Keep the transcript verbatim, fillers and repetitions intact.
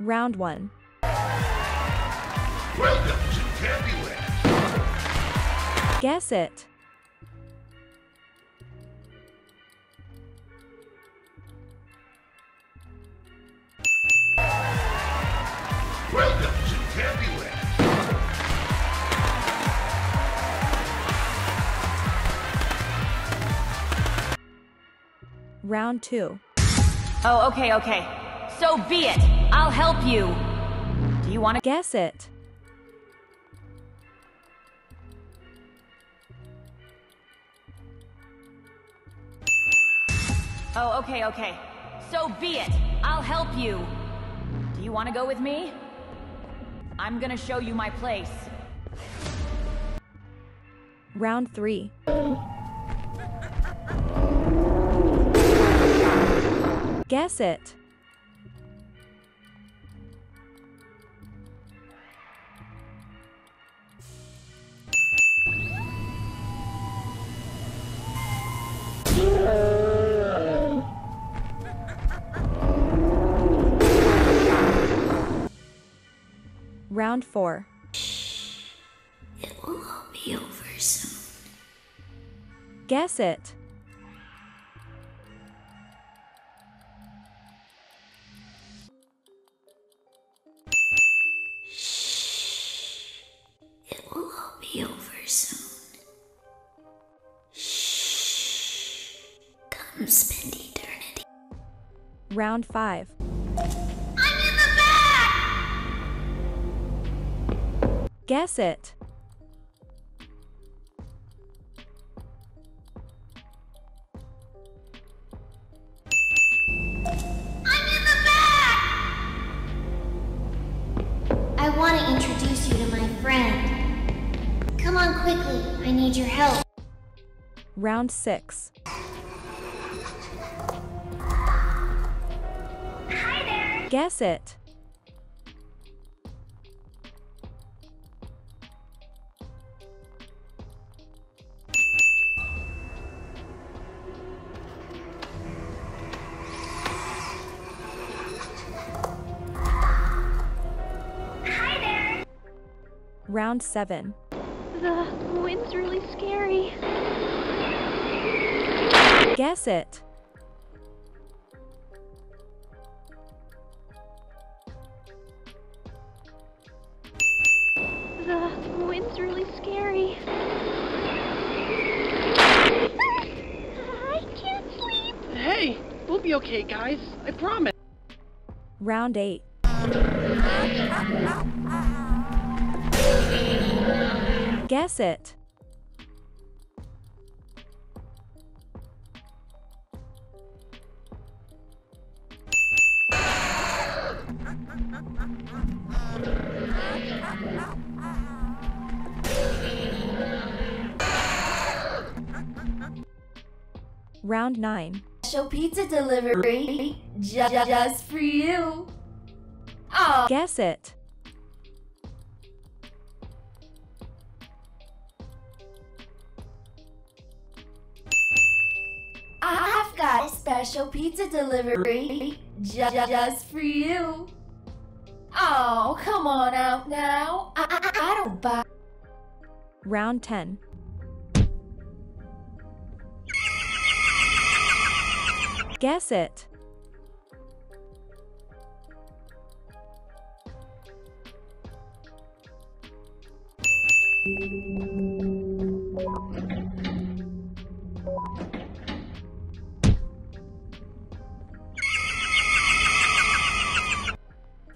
Round one. Welcome to Kandyland. Guess it. Welcome to Kandyland. Round two. Oh, okay, okay. So be it. I'll help you. Do you want to guess it? Oh, okay, okay. So be it. I'll help you. Do you want to go with me? I'm gonna show you my place. Round three. Guess it. Round four. It will all be over soon. Guess it. Shh. It will all be over soon. Shh. Come spend eternity. Round five. Guess it. I'm in the back! I want to introduce you to my friend. Come on quickly, I need your help. Round six. Hi there! Guess it. Round seven. The wind's really scary. Guess it. The wind's really scary. I can't sleep. Hey, we'll be okay, guys. I promise. Round eight. Guess it. Round nine. Special pizza delivery ju- just for you. Oh. Guess it. Got special pizza delivery ju just for you. Oh, come on out now. I, I, I don't buy. Round ten. Guess it.